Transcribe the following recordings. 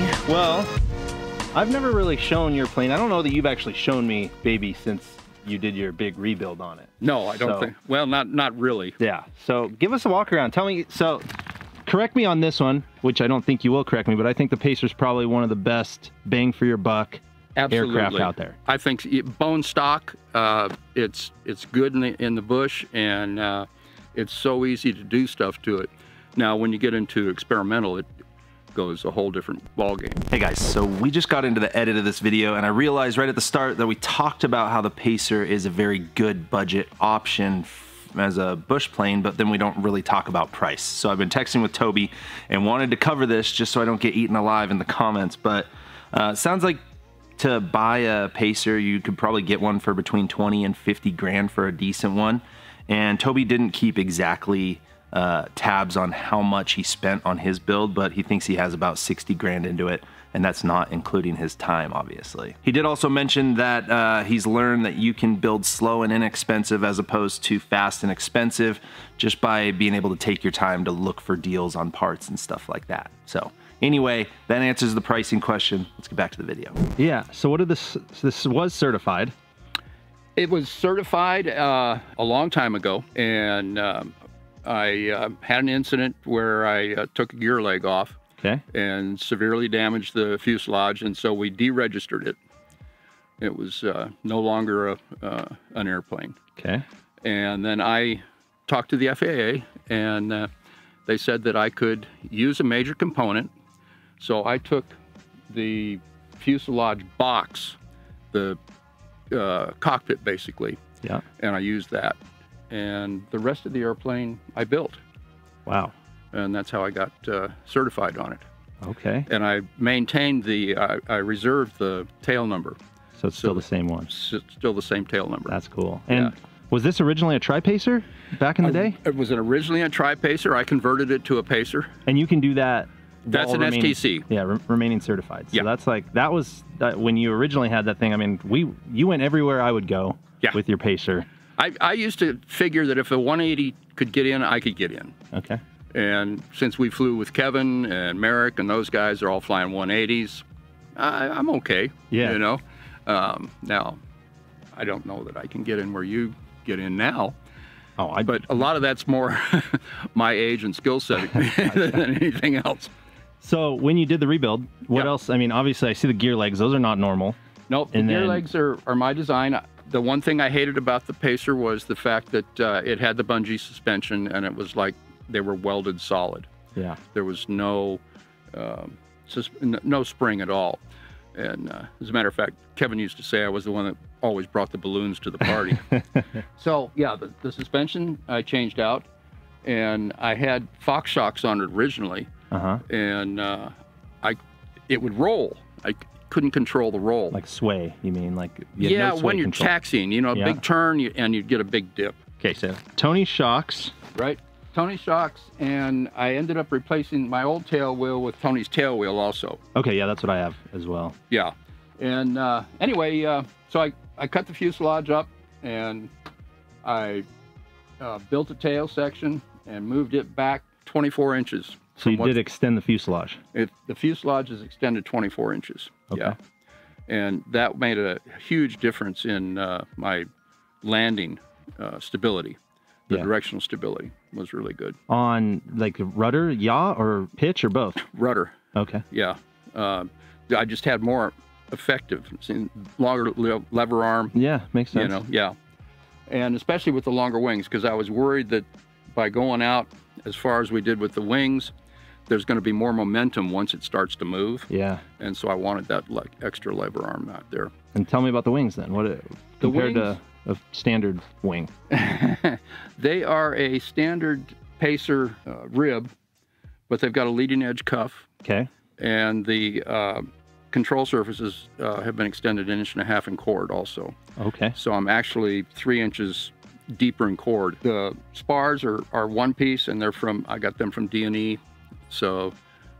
baby. Well, I've never really shown your plane. I don't know that you've actually shown me, baby, since you did your big rebuild on it. No, I don't think. Well, not really. Yeah. So give us a walk around. Tell me. So correct me on this one, which I don't think you will correct me, but I think the Pacer's probably one of the best bang for your buck aircraft out there. I think bone stock. It's good in the bush, and it's so easy to do stuff to it. Now, when you get into experimental, it goes a whole different ballgame. Hey guys, so we just got into the edit of this video and I realized right at the start that we talked about how the Pacer is a very good budget option as a bush plane, but then we don't really talk about price. So I've been texting with Toby and wanted to cover this just so I don't get eaten alive in the comments, but sounds like to buy a Pacer, you could probably get one for between 20 and 50 grand for a decent one. And Toby didn't keep exactly tabs on how much he spent on his build, but he thinks he has about 60 grand into it, and that's not including his time, obviously. He did also mention that he's learned that you can build slow and inexpensive as opposed to fast and expensive just by being able to take your time to look for deals on parts and stuff like that. So anyway, that answers the pricing question. Let's get back to the video. Yeah, so what did this was certified? It was certified a long time ago, and I had an incident where I took a gear leg off and severely damaged the fuselage, and so we deregistered it. It was no longer an airplane. Okay. And then I talked to the FAA, and they said that I could use a major component, so I took the fuselage box, the cockpit basically, and I used that. And the rest of the airplane I built. Wow. And that's how I got certified on it. Okay. And I maintained the, I reserved the tail number. So it's still the same one? Still the same tail number. That's cool. And was this originally a tri-pacer back in the day? It was originally a tri-pacer. I converted it to a pacer. And you can do that? That's an STC. Yeah, remaining certified. So that's like, that was, when you originally had that thing, I mean, you went everywhere I would go with your pacer. I used to figure that if a 180 could get in, I could get in. Okay. And since we flew with Kevin and Merrick and those guys are all flying 180s, I'm okay. Yeah. You know, now I don't know that I can get in where you get in now. Oh, but a lot of that's more my age and skill set than anything else. So when you did the rebuild, what else? I mean, obviously I see the gear legs; those are not normal. Nope. And the gear legs are my design. The one thing I hated about the Pacer was the fact that it had the bungee suspension, and it was like they were welded solid. Yeah. There was no spring at all. And as a matter of fact, Kevin used to say I was the one that always brought the balloons to the party. So yeah, the suspension I changed out, and I had Fox shocks on it originally, and it would roll. Couldn't control the roll. Like sway, you mean? Like yeah, no sway when you're control. Taxiing, you know, a big turn and you get a big dip. Okay, so Tony shocks. Right, Tony shocks, and I ended up replacing my old tail wheel with Tony's tail wheel also. Okay, yeah, that's what I have as well. Yeah, and anyway, so I cut the fuselage up, and I built a tail section and moved it back 24 inches. So you did extend the fuselage? The fuselage is extended 24 inches. Okay. Yeah. And that made a huge difference in my landing stability. The directional stability was really good. On like rudder, or pitch, or both? Rudder. Okay. Yeah. I just had more effective, longer lever arm. Yeah, makes sense. You know, yeah. And especially with the longer wings, because I was worried that by going out as far as we did with the wings, there's going to be more momentum once it starts to move. Yeah. And so I wanted that extra lever arm out there. And tell me about the wings then. What compared to a standard wing? They are a standard Pacer rib, but they've got a leading edge cuff. Okay. And the control surfaces have been extended 1.5 inches in chord also. Okay. So I'm actually 3 inches deeper in chord. The spars are one piece, and they're I got them from D&E. So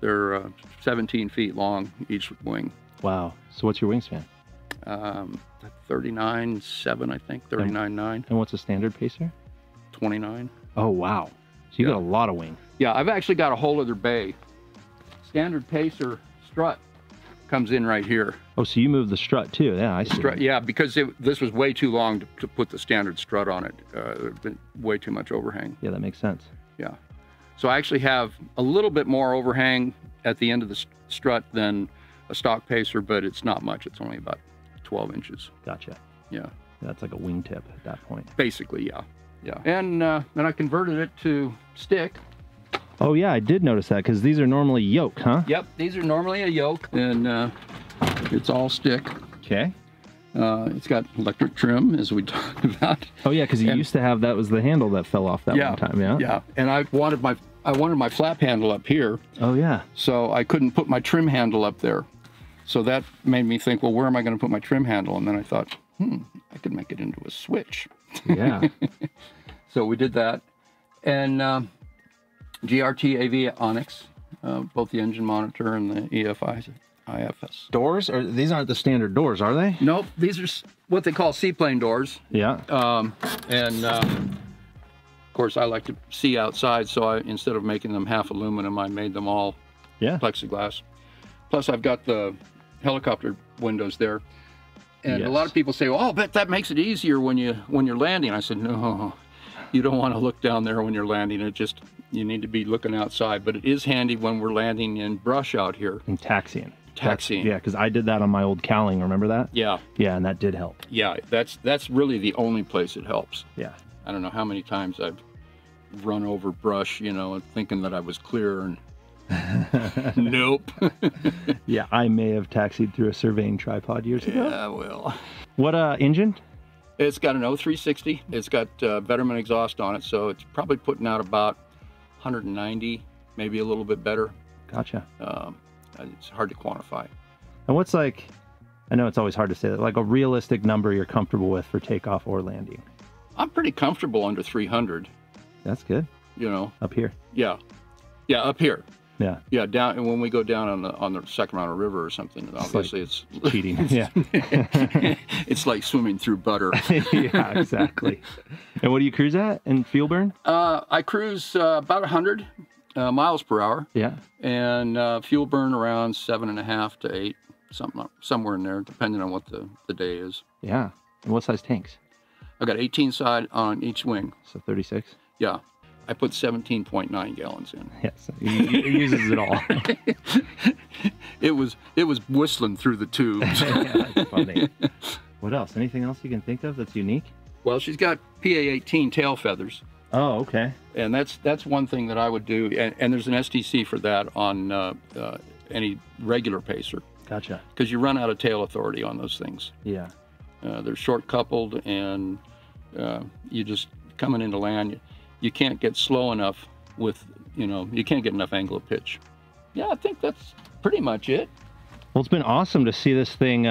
they're 17 feet long, each wing. Wow. So what's your wingspan? 39.7, I think, 39.9. And what's a standard Pacer? 29. Oh, wow. So you got a lot of wing. Yeah, I've actually got a whole other bay. Standard Pacer strut comes in right here. Oh, so you moved the strut too? Yeah, I see. Strut, yeah, because this was way too long to put the standard strut on it. There's been way too much overhang. Yeah, that makes sense. Yeah. So I actually have a little bit more overhang at the end of the strut than a stock pacer, but it's not much. It's only about 12 inches. Gotcha. Yeah. That's like a wingtip at that point. Basically, yeah. Yeah. And then I converted it to stick. Oh yeah, I did notice that, because these are normally yoke, huh? Yep, these are normally a yoke, and it's all stick. Okay. It's got electric trim, as we talked about. Oh yeah, because you used to have, that was the handle that fell off that one time, yeah? Yeah, and I wanted my flap handle up here. Oh yeah. So I couldn't put my trim handle up there. So that made me think, well, where am I going to put my trim handle? And then I thought, I could make it into a switch. Yeah. So we did that. And GRT AV Onyx, both the engine monitor and the EFI IFS. Doors? Or these aren't the standard doors, are they? Nope. These are what they call seaplane doors. Yeah. Of course, I like to see outside, so instead of making them half aluminum, I made them all plexiglass. Plus, I've got the helicopter windows there. And a lot of people say, well, I'll bet that makes it easier when you're landing. I said, no, you don't want to look down there when you're landing. You need to be looking outside, but it is handy when we're landing in brush out here. And taxiing. Taxiing. Yeah, because I did that on my old cowling, remember that? Yeah. Yeah, and that did help. Yeah, that's really the only place it helps. Yeah. I don't know how many times I've run over brush, you know, thinking that I was clear, and nope. Yeah, I may have taxied through a surveying tripod years ago. Yeah, well. What engine? It's got an O360. It's got Vetterman exhaust on it, so it's probably putting out about 190, maybe a little bit better. Gotcha. It's hard to quantify. And what's like, I know it's always hard to say that, like a realistic number you're comfortable with for takeoff or landing? I'm pretty comfortable under 300. That's good. You know, up here. Yeah, yeah, up here. Yeah, yeah, down. And when we go down on the Sacramento River or something, obviously it's cheating. Yeah, it's like swimming through butter. Yeah, exactly. And what do you cruise at in fuel burn? I cruise about 100 miles per hour. Yeah, and fuel burn around 7.5 to 8, somewhere in there, depending on what the day is. Yeah. And what size tanks? I've got 18 side on each wing. So 36? Yeah. I put 17.9 gallons in. Yes, it uses it all. It was whistling through the tubes. Yeah, that's funny. What else? Anything else you can think of that's unique? Well, she's got PA-18 tail feathers. Oh, okay. And that's one thing that I would do. And there's an STC for that on any regular pacer. Gotcha. Because you run out of tail authority on those things. Yeah. They're short coupled, and you just coming into land, you can't get slow enough with, you know, you can't get enough angle of pitch. Yeah, I think that's pretty much it. Well, it's been awesome to see this thing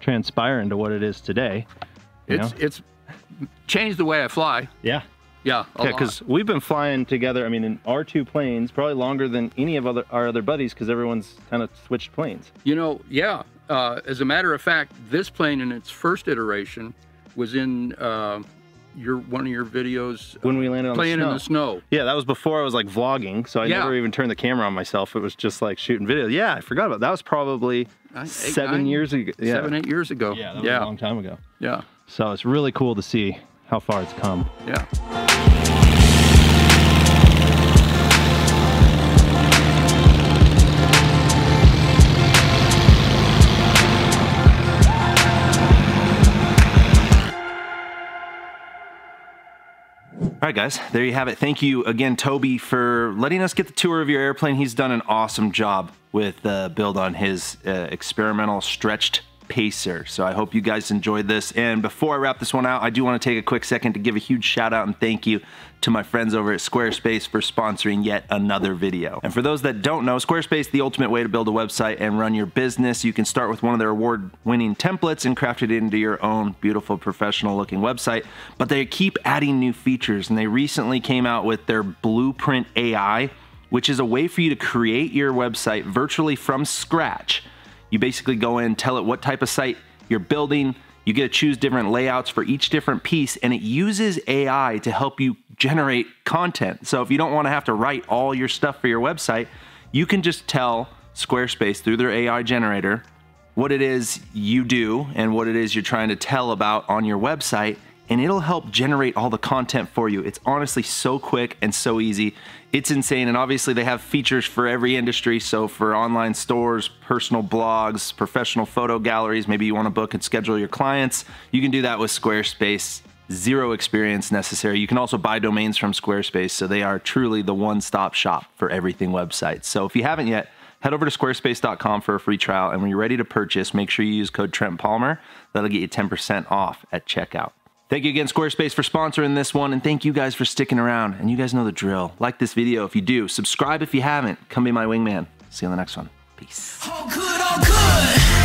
transpire into what it is today. It's changed the way I fly. Yeah. Yeah, because we've been flying together, I mean, in our two planes, probably longer than any of our other buddies, because everyone's kind of switched planes. You know, yeah. As a matter of fact, this plane in its first iteration was in one of your videos. When we landed on playing in the snow. Yeah, that was before I was like vlogging, so I never even turned the camera on myself. It was just like shooting video. Yeah, I forgot about that. That was probably 7 years ago. Yeah. 7, 8 years ago. Yeah, that was a long time ago. Yeah. So it's really cool to see how far it's come. Yeah. All right, guys, there you have it. Thank you again, Toby, for letting us get the tour of your airplane. He's done an awesome job with the build on his experimental stretched pacer. So I hope you guys enjoyed this. And before I wrap this one out, I do want to take a quick second to give a huge shout out and thank you to my friends over at Squarespace for sponsoring yet another video. And for those that don't know, Squarespace, the ultimate way to build a website and run your business. You can start with one of their award-winning templates and craft it into your own beautiful, professional-looking website, but they keep adding new features, and they recently came out with their Blueprint AI, which is a way for you to create your website virtually from scratch. You basically go in, tell it what type of site you're building, you get to choose different layouts for each different piece, and it uses AI to help you generate content. So if you don't want to have to write all your stuff for your website, you can just tell Squarespace through their AI generator what it is you do and what it is you're trying to tell about on your website, and it'll help generate all the content for you. It's honestly so quick and so easy. It's insane. And obviously they have features for every industry. So for online stores, personal blogs, professional photo galleries, maybe you want to book and schedule your clients, you can do that with Squarespace. Zero experience necessary. You can also buy domains from Squarespace. So they are truly the one-stop shop for everything websites. So if you haven't yet, head over to squarespace.com for a free trial, and when you're ready to purchase, make sure you use code Trent Palmer. That'll get you 10% off at checkout. Thank you again, Squarespace, for sponsoring this one, and thank you guys for sticking around. And you guys know the drill. Like this video if you do. Subscribe if you haven't. Come be my wingman. See you on the next one. Peace. All good, all good.